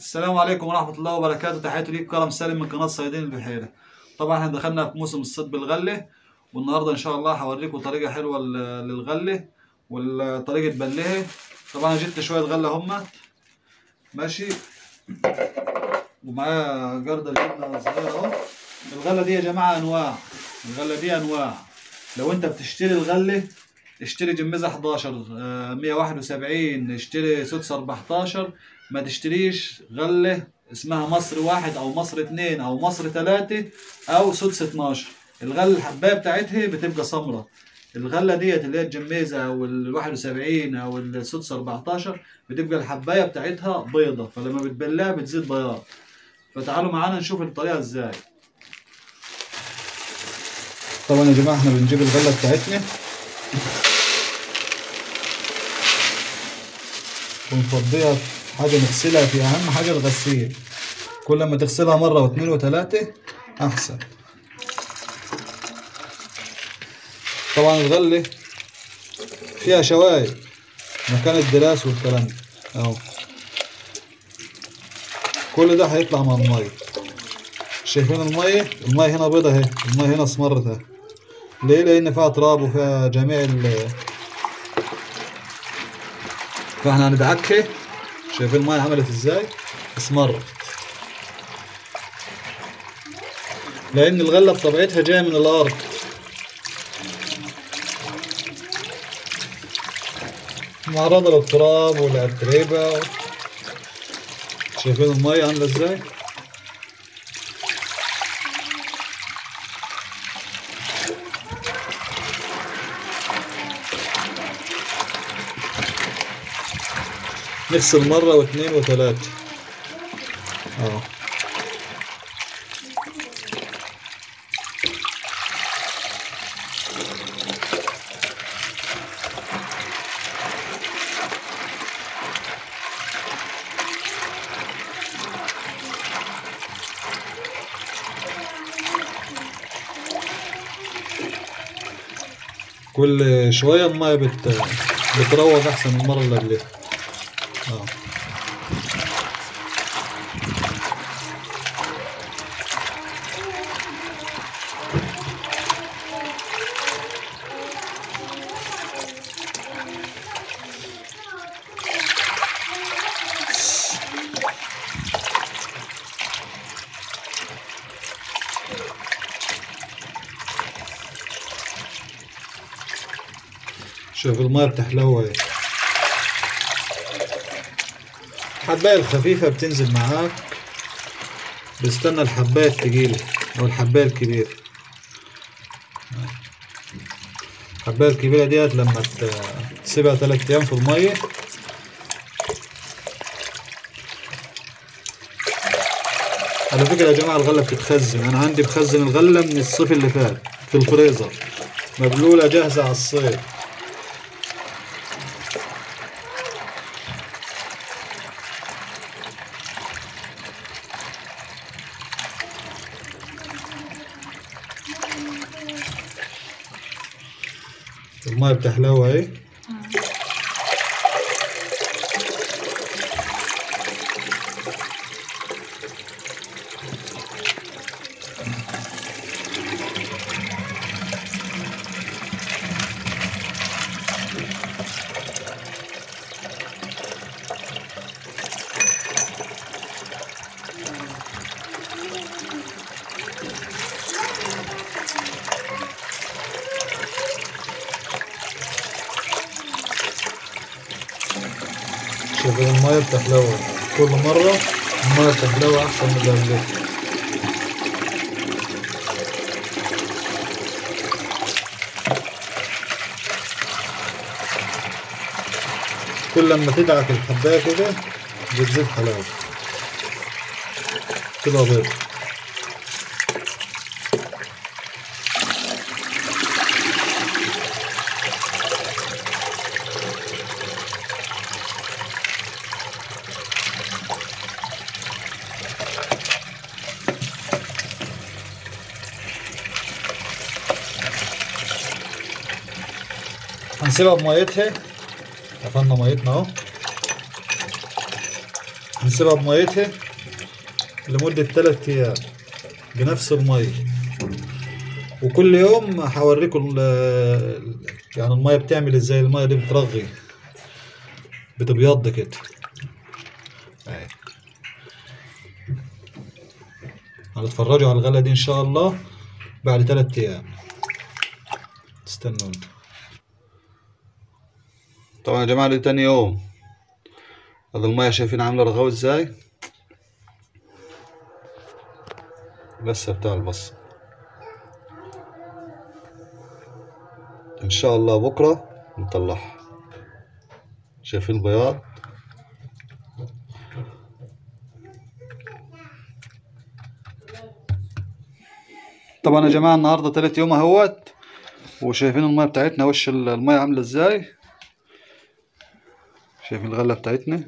السلام عليكم ورحمة الله وبركاته. تحياتي ليك كرم سالم من قناة صيادين البحيرة. طبعا احنا دخلنا في موسم الصيد بالغلة، والنهاردة ان شاء الله هوريكم طريقة حلوة للغلة وطريقة بلها. طبعا جبت شوية غلة هما ماشي، ومعايا جردة جبنة صغيرة اهو. الغلة دي يا جماعة انواع، الغلة دي انواع. لو انت بتشتري الغلة اشتري جميزة 11 171، اشتري سدس 14. ما تشتريش غلة اسمها مصر 1 او مصر 2 او مصر 3 او سدس 12. الغلة الحباية بتاعتها بتبقى سمرة. الغلة ديت اللي هي الجميزة او ال 71 او السدس 14 بتبقى الحباية بتاعتها بيضة، فلما بتبلها بتزيد بياض. فتعالوا معانا نشوف الطريقة ازاي. طبعا يا جماعة احنا بنجيب الغلة بتاعتنا ونفضيها في حاجة نغسلها فيها. أهم حاجة الغسيل، كل ما تغسلها مرة واثنين وثلاثة أحسن. طبعا الغلة فيها شوايب مكان الدراس والكلام ده أهو، كل ده هيطلع مع المية. شايفين المية؟ المية هنا بيضة أهي، المية هنا اسمرت أهي. ليه؟ لأن فيها تراب وفيها جميع فاحنا هندعكها. شايفين المايه عملت ازاي؟ اسمرت، لان الغله بطبيعتها جايه من الارض. معرضه للتراب والاتربه شايفين المايه عامله ازاي؟ نغسل مرة واثنين وثلاثة اهو. كل شوية الماية بتروج احسن من المرة اللي قبلها. شوف المايه بتحلو اهي، الحبايه الخفيفه بتنزل معاك، بستنى الحبايه التقيله او الحبايه الكبيره. الحبايه الكبيره ديت لما تسيبها 3 ايام في المايه على فكره يا جماعه الغله بتتخزن. انا عندي بخزن الغله من الصيف اللي فات في الفريزر، مبلوله جاهزه على الصيد. المايه بتحلو اهي. شوف المايه بتحلوها، كل مرة المايه بتحلوها أحسن من اللي قبلها. كل لما تدعك الحباية كده بتزيد حلاوة، تبقى بيض. هنسيبها بميتها، دفنا ميتنا اهو، هنسيبها بميتها لمدة 3 أيام بنفس المية، وكل يوم هوريكم يعني المية بتعمل ازاي. المية دي بترغي بتبيض كده اهي. هنتفرجوا على الغلة دي ان شاء الله بعد 3 أيام، استنوني. طبعا يا جماعة دي تاني يوم، هذا المية شايفين عاملة رغاوة ازاي، لسه بتاع البصل. ان شاء الله بكرة نطلعها، شايفين البياض. طبعا يا جماعة النهاردة 3 يوم اهوت، وشايفين المية بتاعتنا وش المية عاملة ازاي، شايفين الغلة بتاعتنا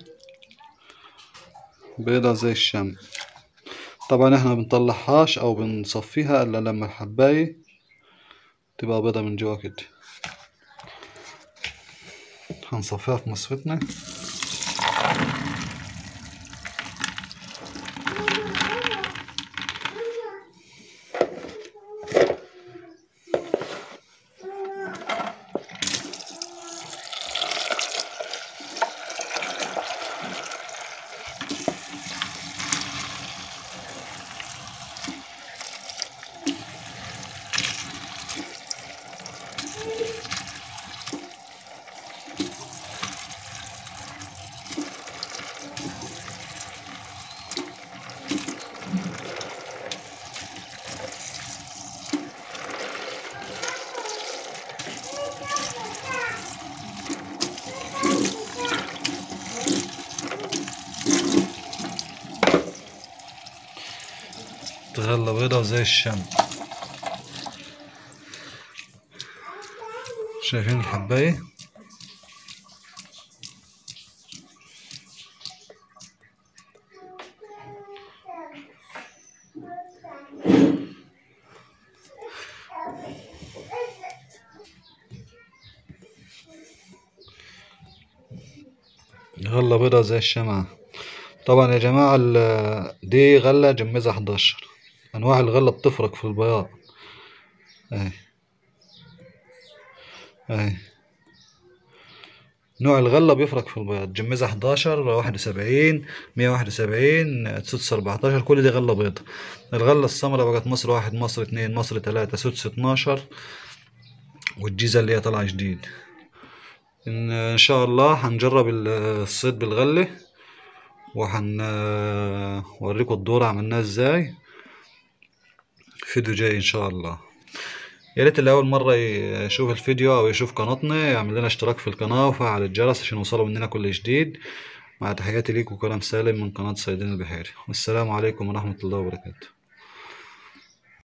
بيضة زي الشمس. طبعا احنا بنطلعهاش او بنصفيها الا لما الحباية تبقى بيضة من جوا كده. هنصفيها في مصفتنا. تغلى بيضة وزي الشمس، شايفين الحباية. غلة بيضة زي الشمعة. طبعا يا جماعة دي غلة جميزة 11. انواع الغلة بتفرق في البياض اهي اهي، نوع الغلة بيفرق في البياض. جميزة 11، 71، 171، 614، كل دي غلة بيضة. الغلة السمراء بقت مصر 1، مصر 2، مصر 3، سدس 12، والجيزة اللي هي طالعة جديد. ان شاء الله هنجرب الصيد بالغلة وهنوريكم الدورة عملناها ازاي، فيديو جاي ان شاء الله. يا ريت اللي اول مره يشوف الفيديو او يشوف قناتنا يعمل لنا اشتراك في القناه وفعل الجرس عشان يوصلوا مننا كل جديد. مع تحياتي ليكم كلام سالم من قناه صيادين البحيره، والسلام عليكم ورحمه الله وبركاته.